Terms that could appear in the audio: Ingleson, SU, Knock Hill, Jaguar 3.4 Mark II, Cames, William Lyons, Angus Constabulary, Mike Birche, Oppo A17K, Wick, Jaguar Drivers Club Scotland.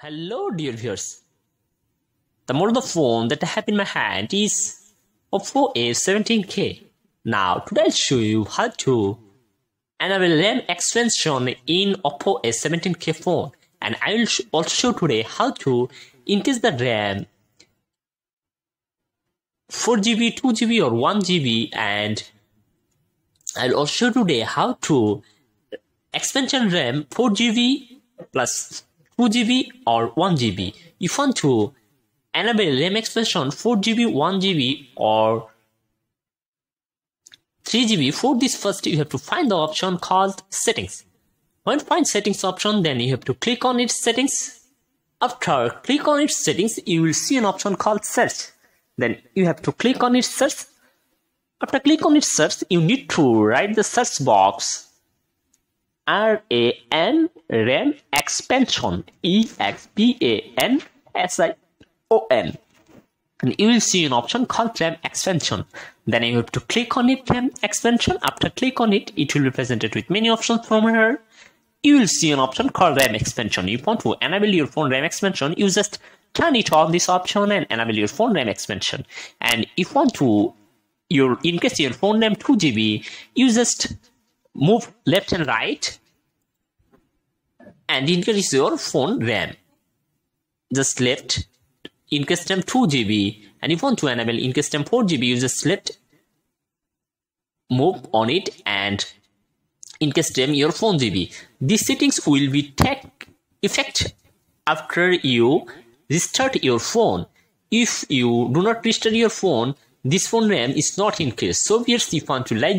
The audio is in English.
Hello dear viewers, the model of the phone that I have in my hand is Oppo A17K. Now today I'll show you how to enable RAM expansion in Oppo A17K phone, and I will also show today how to increase the RAM 4GB, 2GB or 1GB, and I'll also show today how to expansion RAM 4GB plus 2GB or 1GB. If you want to enable RAM expansion 4GB, 1GB or 3GB, for this first you have to find the option called settings. When find settings option, then you have to click on its settings. After click on its settings, you will see an option called search. Then you have to click on its search. After click on its search, you need to write the search box RAM expansion, EXPANSION, and you will see an option called RAM expansion. Then you have to click on it, RAM expansion. After click on it, it will be presented with many options from here. You will see an option called RAM expansion. If you want to enable your phone RAM expansion, you just turn it on this option and enable your phone RAM expansion. And if you want to increase your phone RAM 2GB, you just move left and right and increase your phone RAM. Just left, increase RAM 2GB, and if you want to enable increase RAM 4GB, you just left, move on it and increase RAM your 4GB. These settings will be take effect after you restart your phone. If you do not restart your phone, this phone RAM is not increased. So viewers, if you want to like